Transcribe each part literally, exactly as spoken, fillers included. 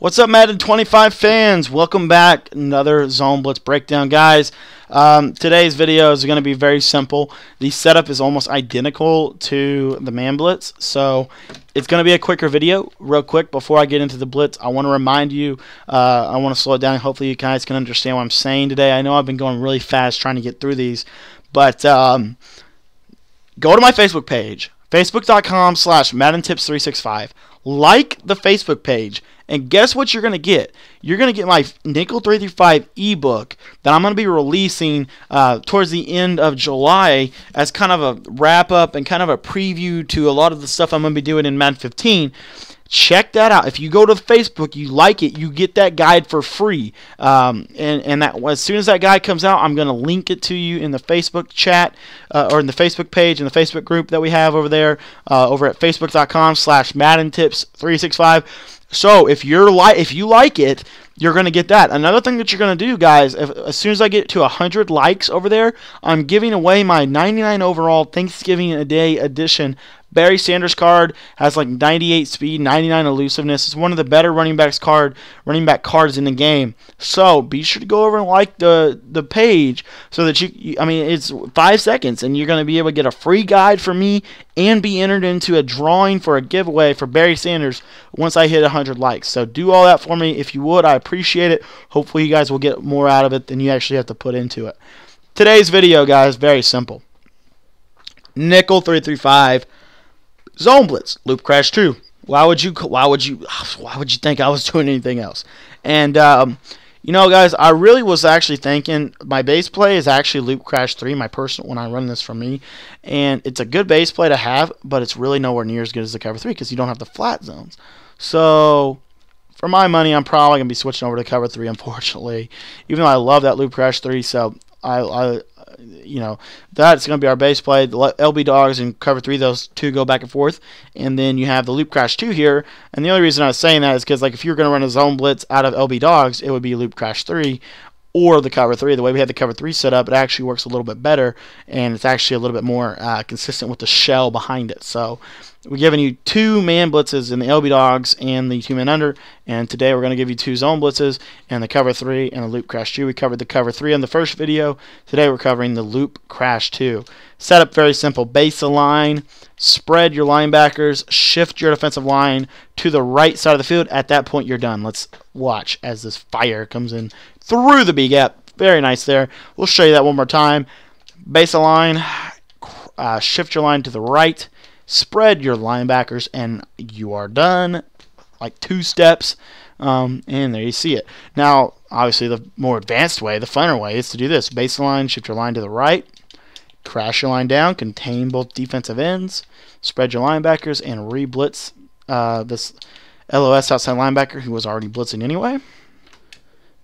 What's up, Madden twenty-five fans? Welcome back. Another Zone Blitz Breakdown, guys. Um, today's video is going to be very simple. The setup is almost identical to the Man Blitz, so it's going to be a quicker video. Real quick, before I get into the Blitz, I want to remind you, uh, I want to slow it down. Hopefully you guys can understand what I'm saying today. I know I've been going really fast trying to get through these, but um, go to my Facebook page, facebook dot com slash Madden tips three sixty-five. Like the Facebook page, and guess what you're going to get? You're going to get my Nickel three three five ebook that I'm going to be releasing uh, towards the end of July as kind of a wrap-up and kind of a preview to a lot of the stuff I'm going to be doing in Madden fifteen. Check that out. If you go to Facebook, you like it, you get that guide for free. Um, and and that, as soon as that guide comes out, I'm going to link it to you in the Facebook chat uh, or in the Facebook page, in the Facebook group that we have over there, uh, over at facebook dot com slash Madden tips three sixty-five. So if you're like, if you like it, you're going to get that. Another thing that you're going to do, guys, if, as soon as I get to one hundred likes over there, I'm giving away my ninety-nine overall Thanksgiving a Day edition Barry Sanders card. Has like ninety-eight speed, ninety-nine elusiveness. It's one of the better running backs card, running back cards in the game. So be sure to go over and like the the page so that you, you I mean, it's five seconds, and you're going to be able to get a free guide from me and be entered into a drawing for a giveaway for Barry Sanders once I hit one hundred likes. So do all that for me if you would. I appreciate it. Hopefully you guys will get more out of it than you actually have to put into it. Today's video, guys, very simple. Nickel three three five. Zone Blitz, Loop Crash two. Why would you? Why would you? Why would you think I was doing anything else? And um, you know, guys, I really was actually thinking my base play is actually Loop Crash three. My personal, when I run this for me, and it's a good base play to have, but it's really nowhere near as good as the Cover three because you don't have the flat zones. So for my money, I'm probably gonna be switching over to Cover three, unfortunately. Even though I love that Loop Crash three, so I. I You know, that's going to be our base play. The L B Dogs and Cover three, those two go back and forth. And then you have the Loop Crash two here. And the only reason I was saying that is because, like, if you're going to run a Zone Blitz out of L B Dogs, it would be Loop Crash three or the Cover three. The way we have the Cover three set up, it actually works a little bit better. And it's actually a little bit more uh, consistent with the shell behind it. So we're giving you two man blitzes in the L B Dogs and the two man under. And today we're going to give you two zone blitzes and the Cover three and the Loop Crash two. We covered the Cover three in the first video. Today we're covering the Loop Crash two. Setup very simple. Base the line, spread your linebackers, shift your defensive line to the right side of the field. At that point, you're done. Let's watch as this fire comes in through the B gap. Very nice there. We'll show you that one more time. Base the line, uh, shift your line to the right, spread your linebackers, and you are done. Like two steps, um, and there you see it. Now, obviously, the more advanced way, the funner way, is to do this. Base the line, shift your line to the right, crash your line down, contain both defensive ends, spread your linebackers, and re-blitz uh, this L O S outside linebacker who was already blitzing anyway.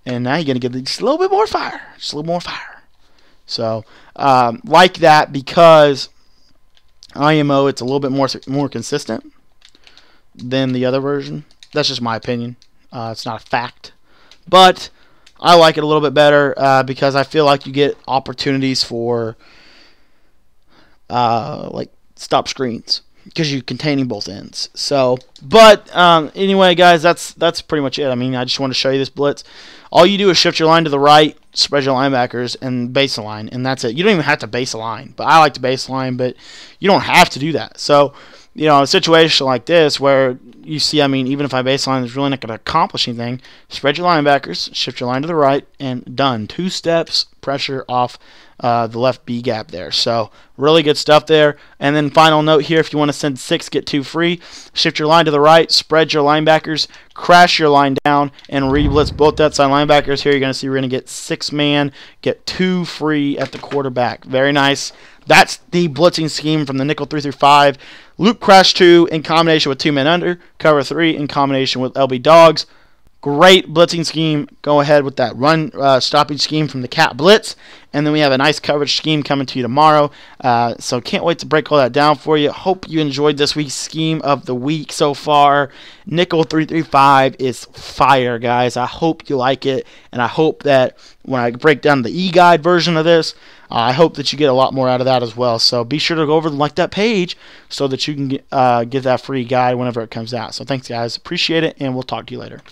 And now you're going to give just a little bit more fire. Just a little more fire. So, um, like that, because I M O, it's a little bit more more consistent than the other version. That's just my opinion. Uh, it's not a fact. But I like it a little bit better uh, because I feel like you get opportunities for uh, like stop screens, because you're containing both ends. So, but um, anyway, guys, that's that's pretty much it. I mean, I just want to show you this blitz. All you do is shift your line to the right, spread your linebackers, and base the line, and that's it. You don't even have to base the line, but I like to base the line, but you don't have to do that. So, you know, a situation like this where you see, I mean, even if I base the line, it's really not going to accomplish anything. Spread your linebackers, shift your line to the right, and done. Two steps, pressure off uh, the left B gap there. So really good stuff there. And then final note here, if you want to send six, get two free. Shift your line to the right, spread your linebackers, crash your line down, and re-blitz both that side linebackers. Here you're going to see we're going to get six man, get two free at the quarterback. Very nice. That's the blitzing scheme from the Nickel three through five. Loop Crash two in combination with two men under. Cover three in combination with L B Dogs. Great blitzing scheme. Go ahead with that run uh, stoppage scheme from the Cat Blitz. And then we have a nice coverage scheme coming to you tomorrow. Uh, so can't wait to break all that down for you. Hope you enjoyed this week's scheme of the week so far. Nickel three three five is fire, guys. I hope you like it. And I hope that when I break down the e-guide version of this, uh, I hope that you get a lot more out of that as well. So be sure to go over and like that page so that you can get, uh, get that free guide whenever it comes out. So thanks, guys. Appreciate it, and we'll talk to you later.